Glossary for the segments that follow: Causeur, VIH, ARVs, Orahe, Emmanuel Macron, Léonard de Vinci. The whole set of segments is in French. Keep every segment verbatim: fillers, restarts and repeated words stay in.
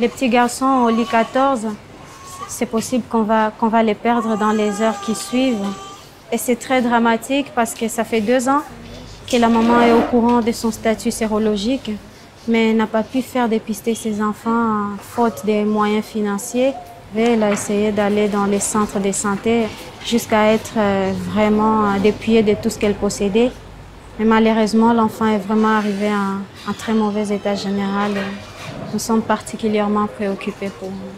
Les petits garçons au lit quatorze, c'est possible qu'on va, qu'on va les perdre dans les heures qui suivent. Et c'est très dramatique parce que ça fait deux ans que la maman est au courant de son statut sérologique, mais n'a pas pu faire dépister ses enfants faute des moyens financiers. Elle a essayé d'aller dans les centres de santé jusqu'à être vraiment dépouillée de tout ce qu'elle possédait. Mais malheureusement, l'enfant est vraiment arrivé en très mauvais état général. Nous sommes particulièrement préoccupés pour nous.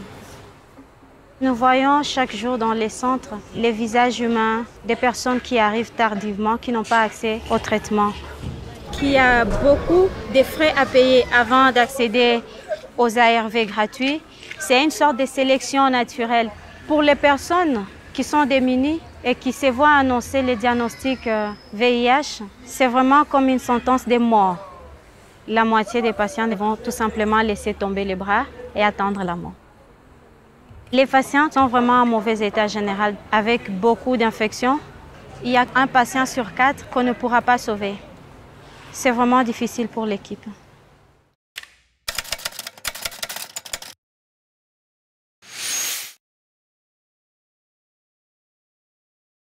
Nous voyons chaque jour dans les centres les visages humains des personnes qui arrivent tardivement, qui n'ont pas accès au traitement. Il y a beaucoup de frais à payer avant d'accéder aux A R V gratuits. C'est une sorte de sélection naturelle. Pour les personnes qui sont démunies et qui se voient annoncer le diagnostic V I H, c'est vraiment comme une sentence de mort. La moitié des patients vont tout simplement laisser tomber les bras et attendre la mort. Les patients sont vraiment en mauvais état général avec beaucoup d'infections. Il y a un patient sur quatre qu'on ne pourra pas sauver. C'est vraiment difficile pour l'équipe.